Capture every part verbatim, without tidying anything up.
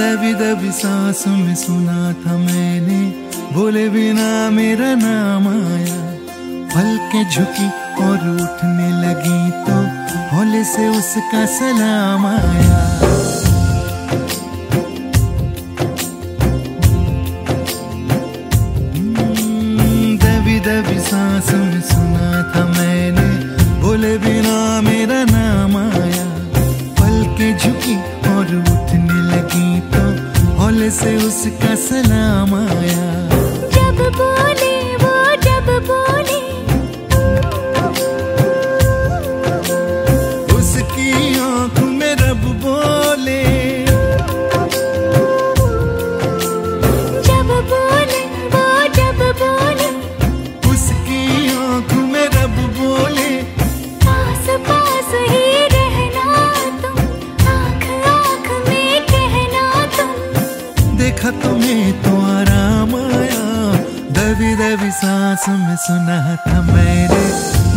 दबी दबी सांसों में सुना था मैंने, बोले बिना मेरा नाम आया। पलकें झुकी और उठने लगी तो भोले से उसका सलाम आया। दबी दबी सांसों में सुना था मैंने, बोले बिना मेरा नाम आया। पलकें झुकी और उठने लगी तो भोले से उसका सलाम आया। जब बोले वो जब बोले देखा तुम्हें तो आराम आया। दबी दबी सांस में सुना था मेरे,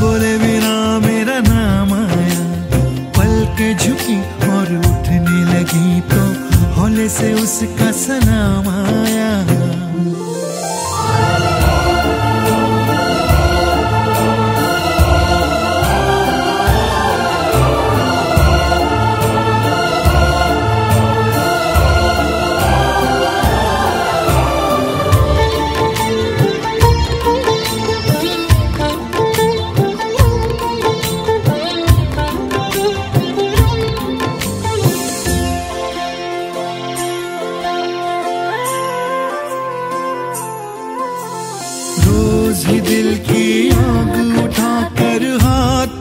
बोले बिना मेरा नाम आया। पलकें झुकी और उठने लगी तो भोले से उसका सलाम आया। रोज ही दिल की आग उठा कर हाथ